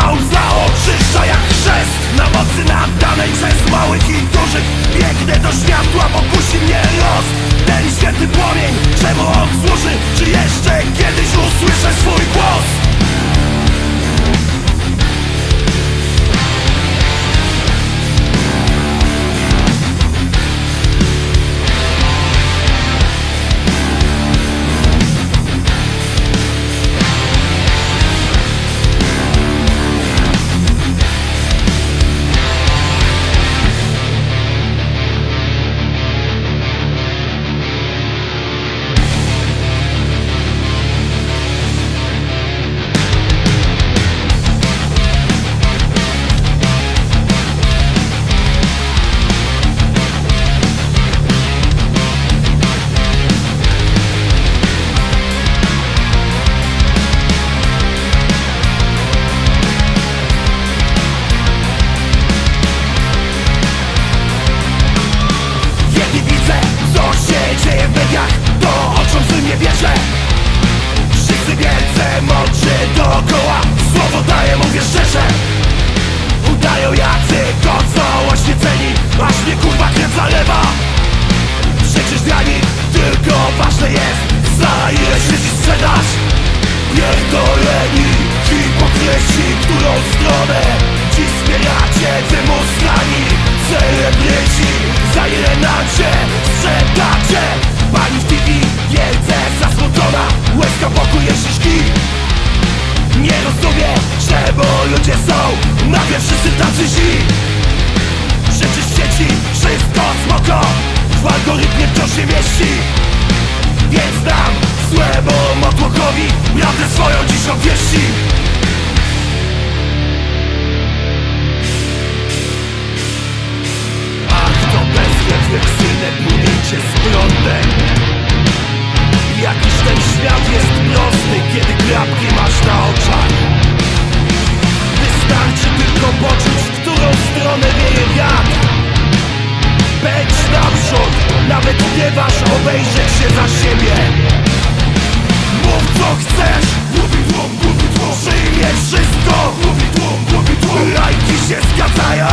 do łza oczyszcza jak chrzest. Na mocy naddanej przez małych i dużych biegnę do światła, bo kusi mnie los. Ten święty płomień, czemu on służy? Czy jeszcze kiedyś usłyszę swój głos? Pierdoleni hipokryci, którą stronę dziś zmieniacie, wymuskani celebryci, za ile nam się sprzedacie? Pani w TV, wielce zasmucona, łezka boku jeździszki. Nie rozumie, czemu ludzie są nagle wszyscy tacy źli. Przecież w sieci wszystko smoko, w algorytmie wciąż się mieści. Więc dam złemu motłochowi prawdę swoją dziś obwieści. Ach, to bezwiedny ksynę budicie z prądem. Jakiś ten świat jest prosty, kiedy klapki masz na oczach. Wystarczy tylko poczuć, w którą stronę wieje wiatr. Pędź naprzód, nawet nie waż obejrzeć się za siebie. Mów co chcesz, mówi tłum, przyjmie wszystko, mówi tłum. Lajki się zgadzają,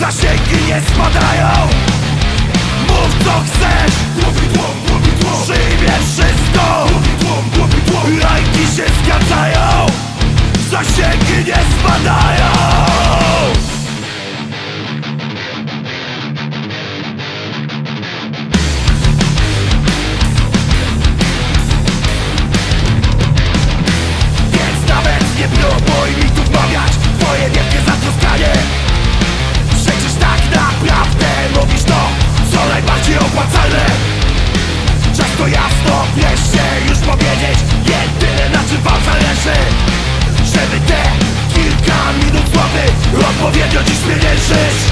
zasięgi nie spadają. Mów co chcesz, mówi tłum, przyjmie wszystko, mówi tłum. Lajki się zgadzają, zasięgi nie spadają. Odpowiednio dziś mnie nie żyć.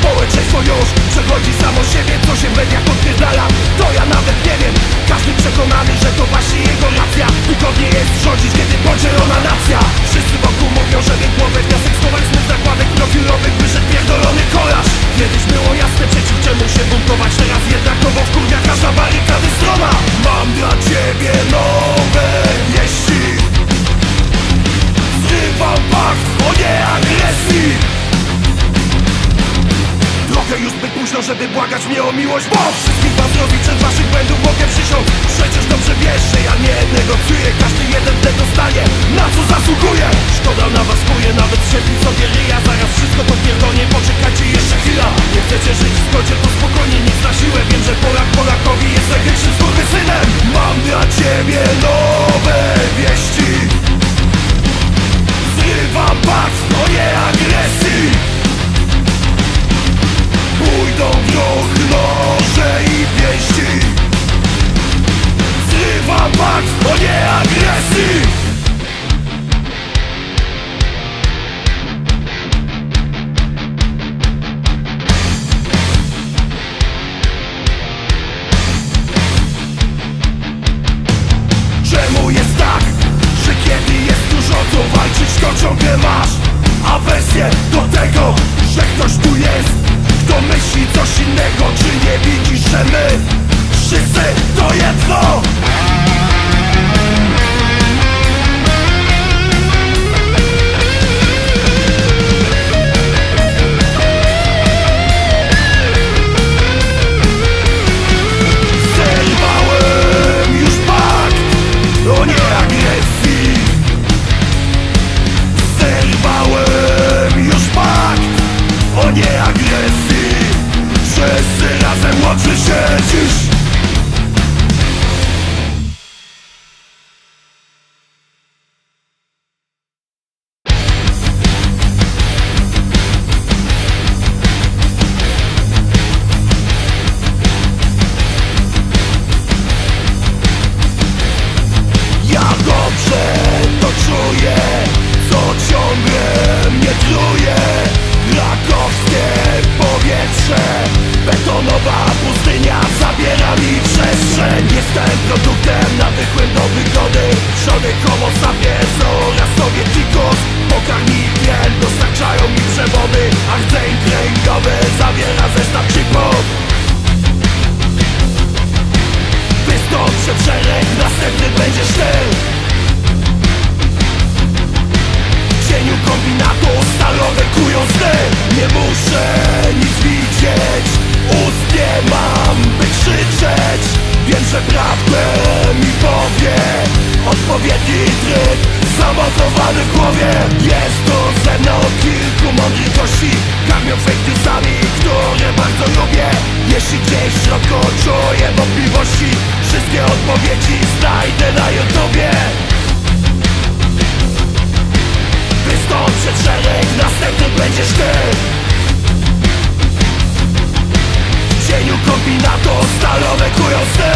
Społeczeństwo już przechodzi samo siebie, co się w mediach podpierdala, to ja nawet nie wiem. Każdy przekonany, że to właśnie jego racja. Wygodnie jest rządzić, kiedy podzielona nacja. Wszyscy wokół mówią, że nie głowy wniosek społeczny, zakładek profilowych wyszedł pierdolony kolarz. Kiedyś było jasne, przeciw czemu się buntować, teraz jednakowo wkurwia każda barykady strona. Mam dla ciebie nowe wieści. Zrywam pakt o nieagresji. Już zbyt późno, żeby błagać mnie o miłość, bo wszystkich was rozliczę z waszych błędów mogę przysiąc. Przecież dobrze wiesz, że ja nie negocjuję. Każdy jeden ten dostanie, na co zasługuje. Szkoda na was kuje, nawet sierpi sobie ryja. Zaraz wszystko to pierdolnie, poczekajcie jeszcze chwila. Nie chcecie żyć w zgodzie, to spokojnie, nic na siłę. Wiem, że Polak Polakowi jest największym skurwysynem. Mam dla ciebie nowe wieści. Zrywam pakt o nieagresji. Pójdą w ruch noże i pięści. Zrywam pakt o nieagresji. Czemu jest tak, że kiedy jest dużo, to walczy ktoś tu jest, kto myśli coś innego. Czy nie widzisz, że my wszyscy to jedno? Czy siedzisz? Ja dobrze to czuję, co ciągle mnie truje. Krakowskie powietrze, betonowa pustynia zabiera mi przestrzeń. Jestem produktem nawychłym do wygody żony homo sapiens oraz sovietikus. Pokarmi piel dostarczają mi przewody, a rdzeń kręgowy zawiera zestaw chipów. Wystąp przed szereg, następny będziesz ty. W cieniu kombinatu stalowe kują sny. Nie muszę nic widzieć, ust nie mam, by krzyczeć. Wiem, że prawdę mi powie odpowiedni tryb zamontowany w głowie. Jest tu ze mną kilku mądrych gości, karmią fake newsami, które bardzo lubię. Jeśli gdzieś w środku czuję wątpliwości, wszystkie odpowiedzi znajdę na YouTubie. Wystąp przed szereg, następny będziesz ty. W cieniu kombinatu stalowe kują sny.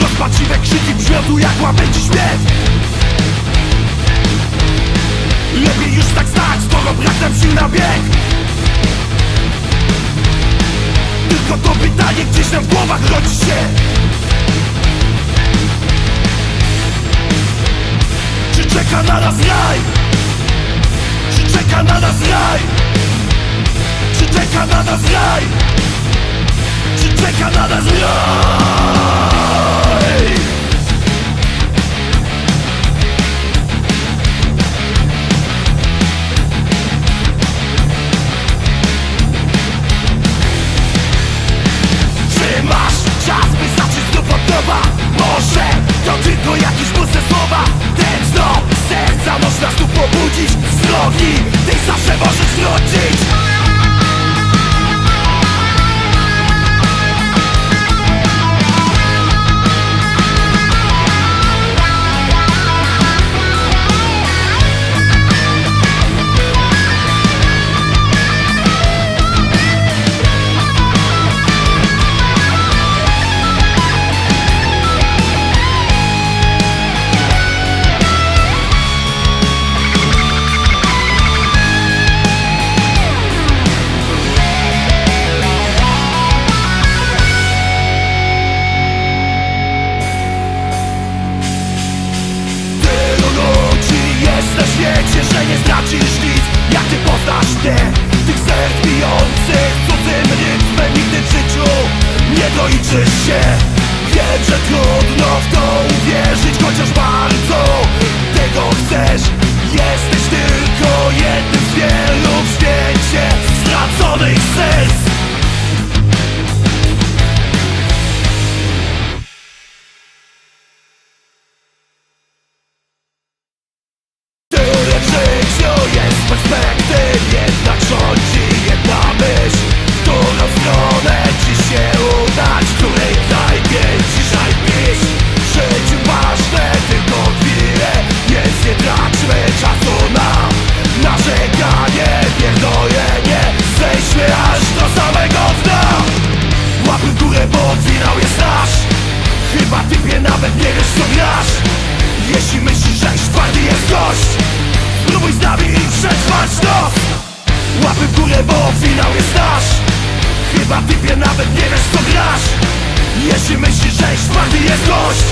Rozpaczliwe krzyki brzmiotu jak łabędzi śmierć. ciebie już tak stać, skoro pragnę sił na bieg. Tylko to pytanie gdzieś tam w głowach rodzi się: czy czeka na nas raj? Czy czeka na nas raj? Czy czeka na nas raj? Czy czeka na nas raj? Może to tylko jakieś puste słowa. Tętno serca można znów pobudzić. Z drogi ty zawsze możesz wrócić. Się. Wiem, że trudno w to uwierzyć, chociaż bardzo tego chcesz. Jesteś tylko jednym z wielu w świecie straconych serc. Tyle w życiu jest perspektyw, jednak rządzi jedna myśl, w którą stronę ci się udać. Nie traćmy czasu na narzekanie, pierdolenie. Zejdźmy aż do samego dna. Łapy w górę, bo finał jest nasz. Chyba typie nawet nie wiesz, co grasz. Jeśli myślisz, że już twardy jest gość, spróbuj z nami i przetrwać nos. Łapy w górę, bo finał jest nasz. Chyba typie nawet nie wiesz, co grasz. Jeśli myślisz, że już twardy jest gość,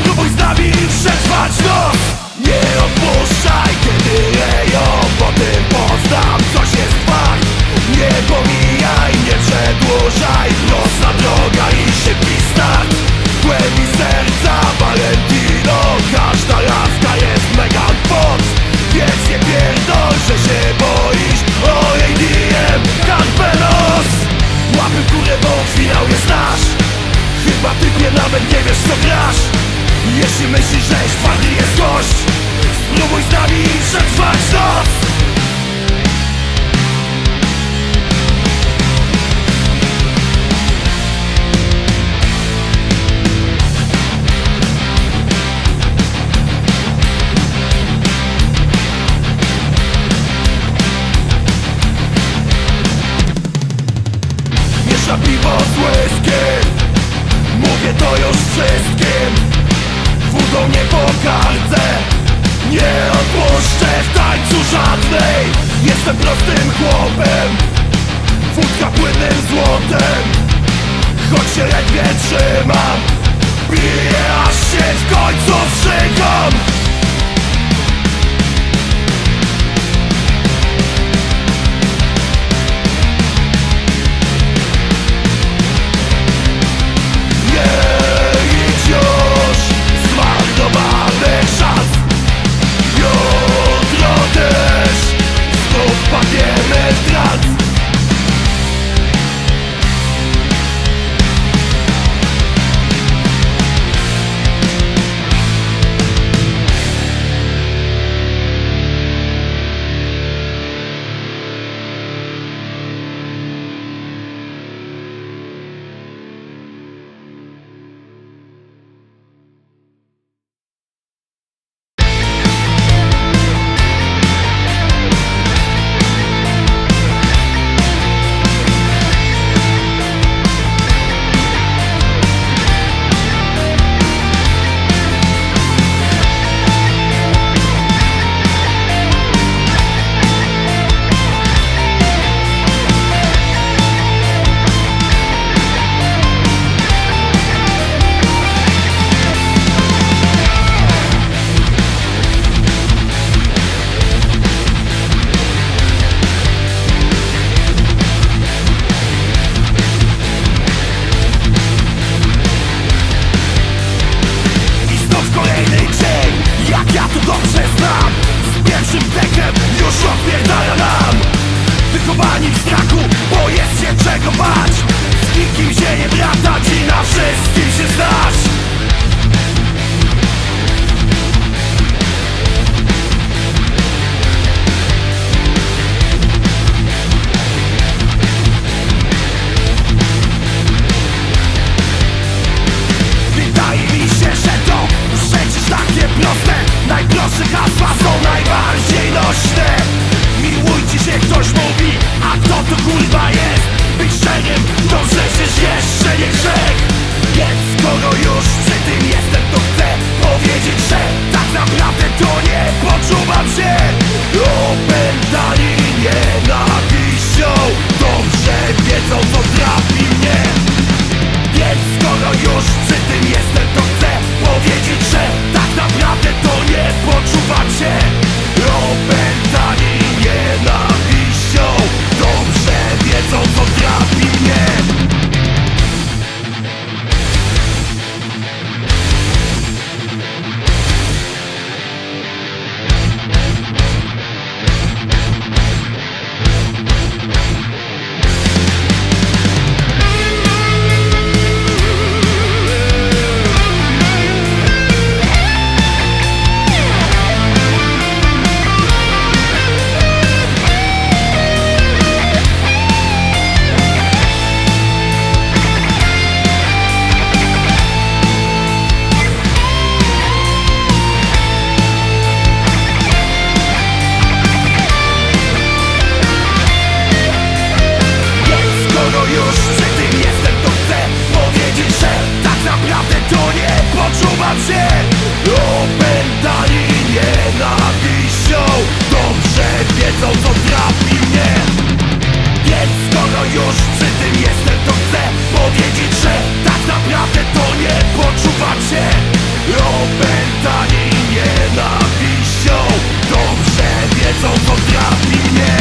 spróbuj z nami i przetrwać nos. Nie odpuszczaj, kiedy leją, bo tym poznam, coś jest fakt. Nie pomijaj, nie przedłużaj, prosta droga i szybki start. Głębi serca Valentino, każda laska jest Megan Fox. Więc nie pierdol, że się boisz, o jej DM, Carpelos. Łapy w górę, bo finał jest nasz. Chyba ty nie nawet nie wiesz, co grasz. Jeśli myślisz, że jest twardy jest gość, spróbuj z nami i przetrwać noc. Miesza piwo z łyskiem, mówię to już wszystkim. Wódą nie pogardzę, nie odpuszczę w tańcu żadnej. Jestem prostym chłopem, wódka płynnym złotem. Choć się ledwie trzymam, piję aż się w końcu wstrzygam. przy tym jestem, to chcę powiedzieć, że tak naprawdę to nie poczuwam się opętani nienawiścią. Dobrze wiedzą, co trafi mnie.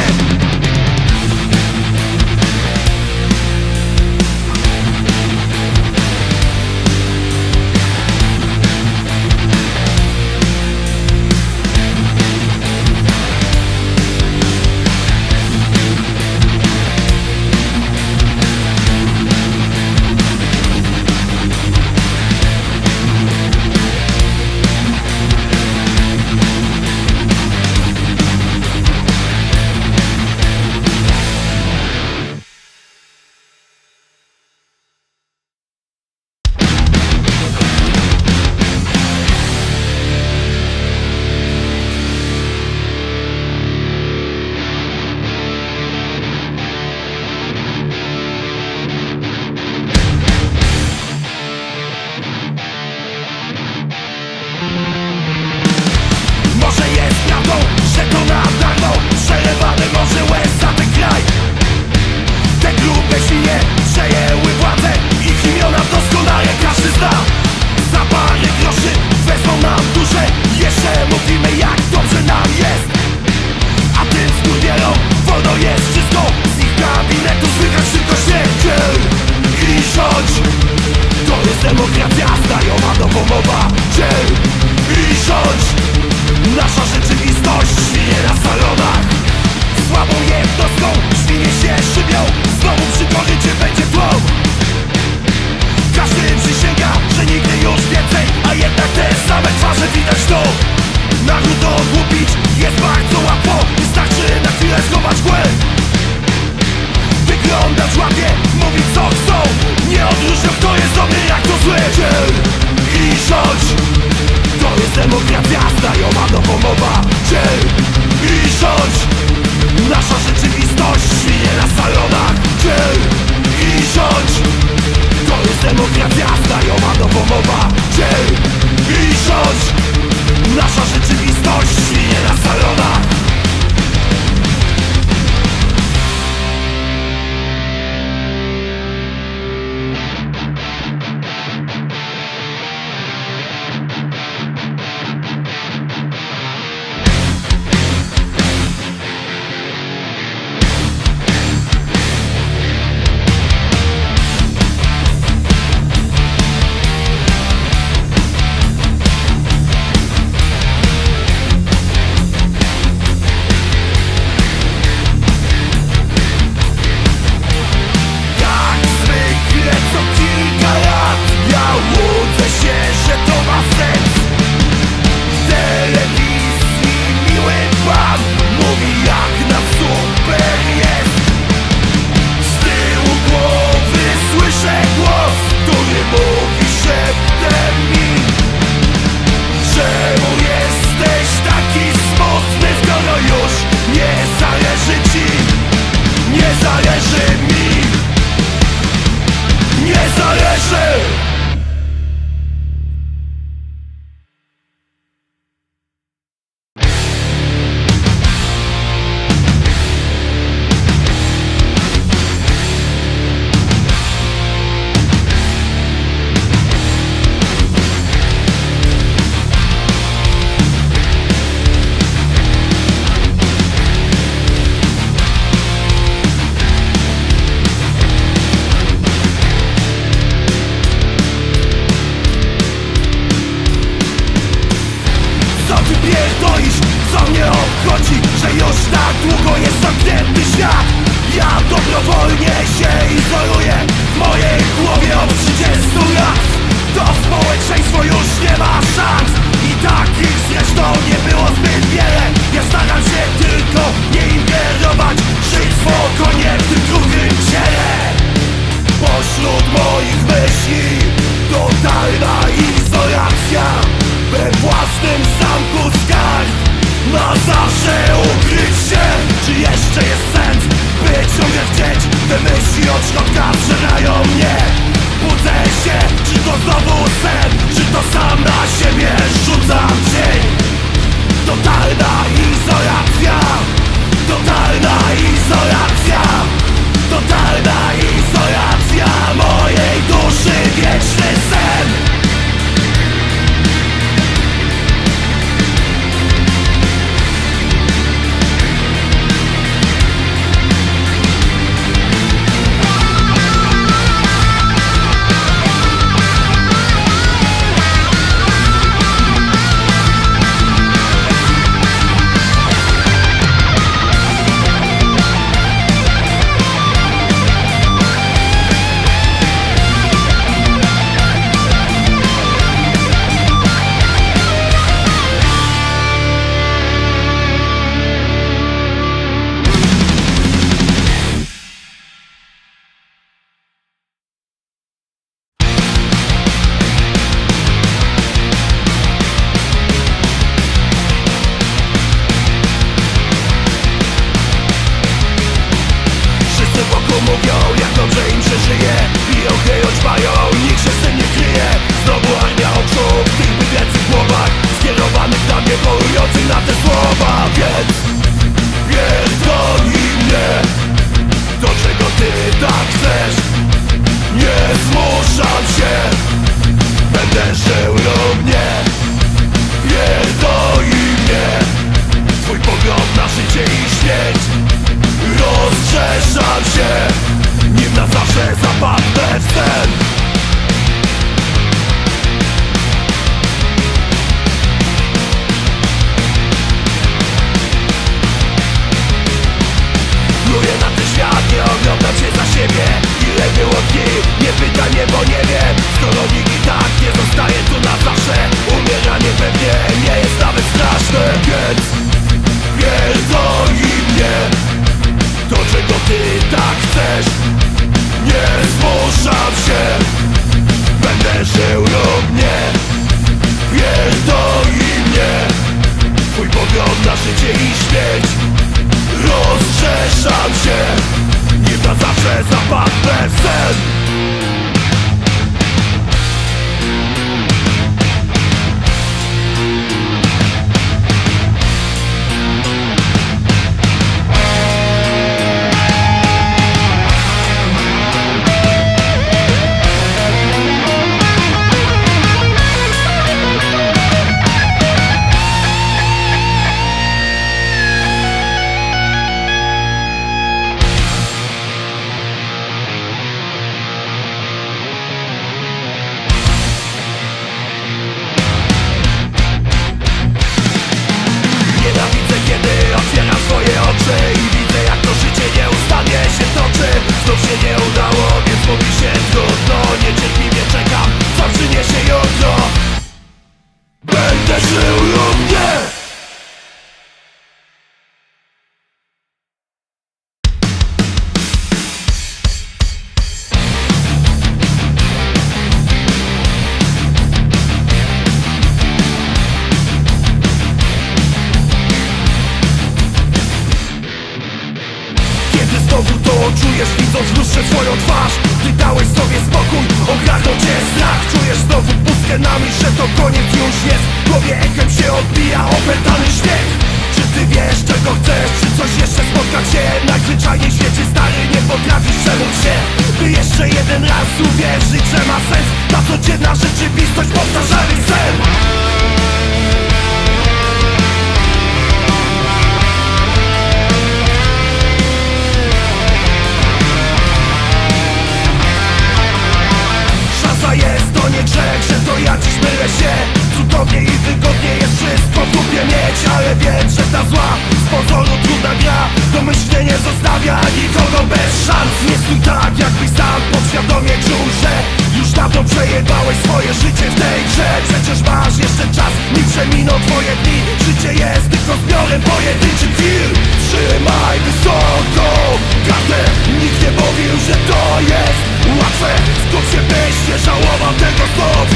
Totalna izolacja, totalna izolacja. znów się nie udało, więc mówi się trudno. Niecierpliwie czekam, co przyniesie jutro. Będę żył lub nie. Znowu to czujesz, widząc w lustrze swoją twarz. Ty dałeś sobie spokój, ogarnął cię strach. Czujesz znowu pustkę na myśl, że to koniec już jest. W głowie echem się odbija opętany śmiech. Czy ty wiesz, czego chcesz? Czy coś jeszcze spotka cię? Najzwyczajniej w świecie, stary, nie potrafisz przemóc się. Ty jeszcze jeden raz uwierzyć, że ma sens ta codzienna rzeczywistość, powtarzany sen. Cudownie i wygodnie jest wszystko w dupie mieć, ale wiem, że ta zła z pozoru trudna gra domyślnie zostawia nikogo bez szans. Nie stój tak, jakbyś sam podświadomie czuł, że już dawno przejebałeś swoje życie w tej grze. Przecież masz jeszcze czas, nim przeminą twoje dni. Życie jest tylko zbiorem pojedynczych chwil. Trzymaj wysoko kartę, nikt nie mówił, że to jest łatwe. Skąd się byś nie żałował tego znów?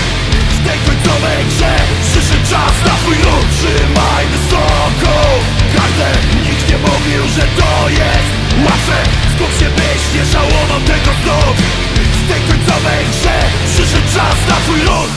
W tej końcowej grze przyszedł czas na twój ruch. Trzymaj wysoko kartę, nikt nie mówił, że to jest łatwe. Skąd się byś nie żałował tego znów? W tej końcowej grze przyszedł czas na twój ruch.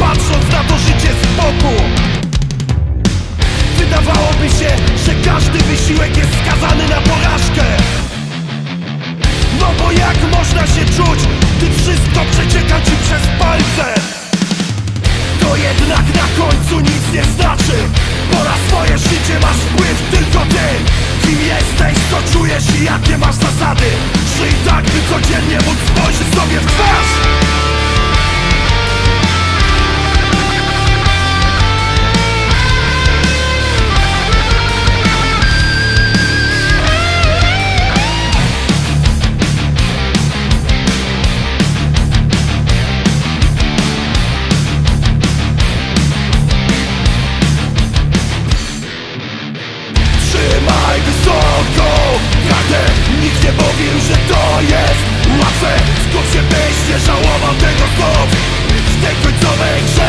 Patrząc na to życie z boku, wydawałoby się, że każdy wysiłek jest skazany na porażkę. No bo jak można się czuć, gdy wszystko przecieka ci przez palce? To jednak na końcu nic nie znaczy, bo na swoje życie masz wpływ tylko ty. Kim jesteś, co czujesz i jakie masz zasady. Żyj tak, by codziennie móc spojrzeć sobie w twarz. Nikt nie mówił, że to jest łatwe. Skąd się byś nie żałował tego znów? W tej końcowej grze